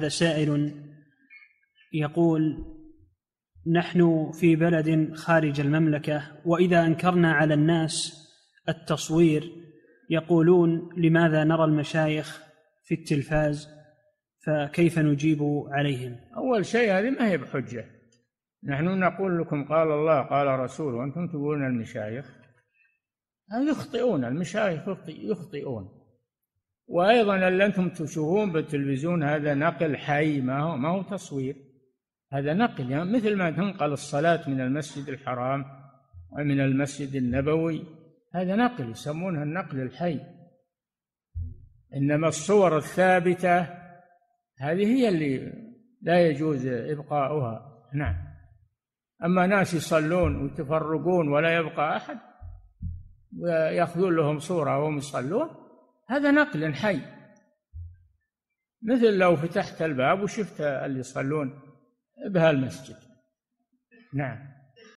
هذا سائل يقول: نحن في بلد خارج المملكة، وإذا أنكرنا على الناس التصوير يقولون لماذا نرى المشايخ في التلفاز، فكيف نجيب عليهم؟ أول شيء هذه ما هي بحجة، نحن نقول لكم قال الله قال رسوله وأنتم تقولون المشايخ، يخطئون، المشايخ يخطئون. وأيضا اللي أنتم تشوفون بالتلفزيون هذا نقل حي، ما هو تصوير، هذا نقل، يعني مثل ما تنقل الصلاة من المسجد الحرام ومن المسجد النبوي، هذا نقل يسمونها النقل الحي. إنما الصور الثابتة هذه هي اللي لا يجوز إبقاؤها. نعم، أما ناس يصلون ويتفرقون ولا يبقى أحد ويأخذون لهم صورة وهم يصلون، هذا نقل حي، مثل لو فتحت الباب وشفت اللي يصلون بهالمسجد. نعم.